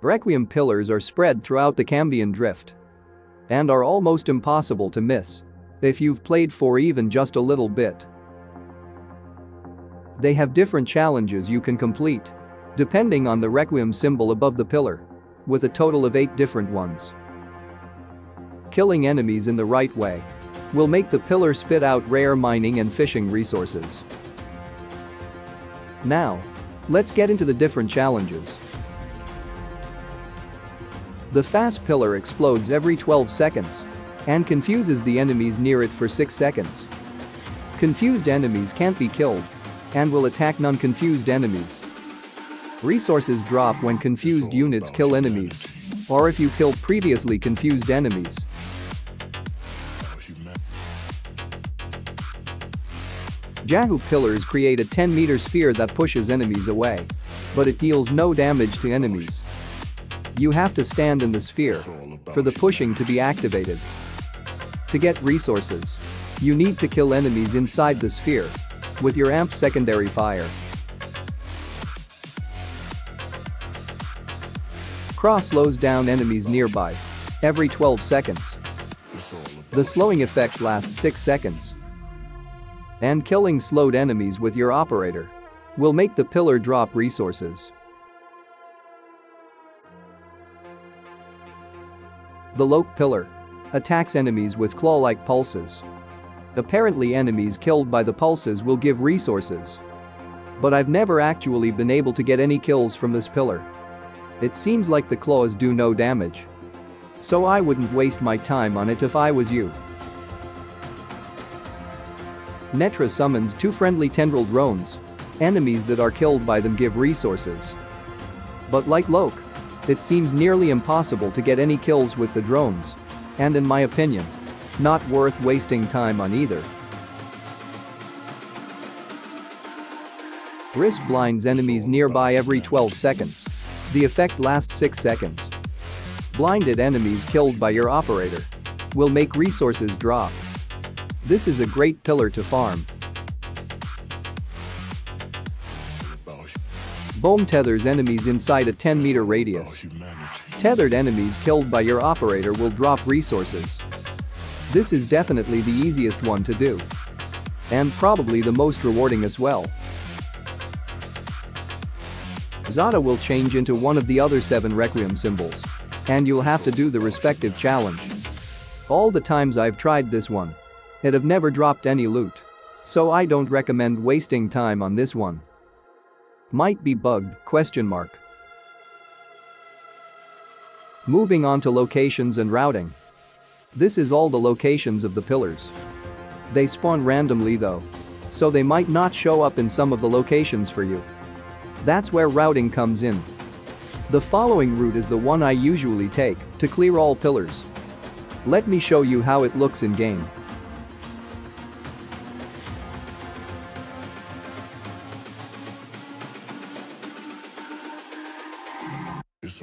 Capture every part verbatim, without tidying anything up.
Requiem pillars are spread throughout the Cambion Drift and are almost impossible to miss if you've played for even just a little bit. They have different challenges you can complete, depending on the Requiem symbol above the pillar, with a total of eight different ones. Killing enemies in the right way will make the pillar spit out rare mining and fishing resources. Now, let's get into the different challenges. The fast pillar explodes every twelve seconds and confuses the enemies near it for six seconds. Confused enemies can't be killed and will attack non-confused enemies. Resources drop when confused units kill enemies or if you kill previously confused enemies. Jahu pillars create a ten meter sphere that pushes enemies away, but it deals no damage to enemies. You have to stand in the sphere for the pushing to be activated. To get resources, you need to kill enemies inside the sphere with your amp secondary fire. Khra slows down enemies nearby every twelve seconds. The slowing effect lasts six seconds. And killing slowed enemies with your operator will make the pillar drop resources. The Loke pillar attacks enemies with claw-like pulses. Apparently enemies killed by the pulses will give resources. But I've never actually been able to get any kills from this pillar. It seems like the claws do no damage. So I wouldn't waste my time on it if I was you. Netra summons two friendly tendrilled drones. Enemies that are killed by them give resources. But like Loke, it seems nearly impossible to get any kills with the drones, and in my opinion, not worth wasting time on either. Ris blinds enemies nearby every twelve seconds. The effect lasts six seconds. Blinded enemies killed by your operator will make resources drop. This is a great pillar to farm. Boom tethers enemies inside a ten meter radius. Tethered enemies killed by your operator will drop resources. This is definitely the easiest one to do. And probably the most rewarding as well. Zada will change into one of the other seven Requiem symbols. And you'll have to do the respective challenge. All the times I've tried this one, it have never dropped any loot. So I don't recommend wasting time on this one. Might be bugged, question mark. Moving on to locations and routing. This is all the locations of the pillars. They spawn randomly though, so they might not show up in some of the locations for you. That's where routing comes in. The following route is the one I usually take to clear all pillars. Let me show you how it looks in game. It's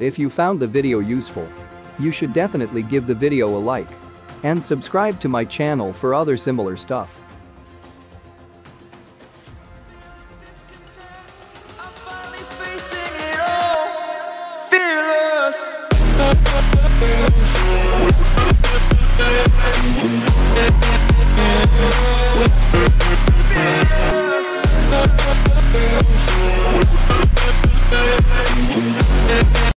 If you found the video useful, you should definitely give the video a like and subscribe to my channel for other similar stuff.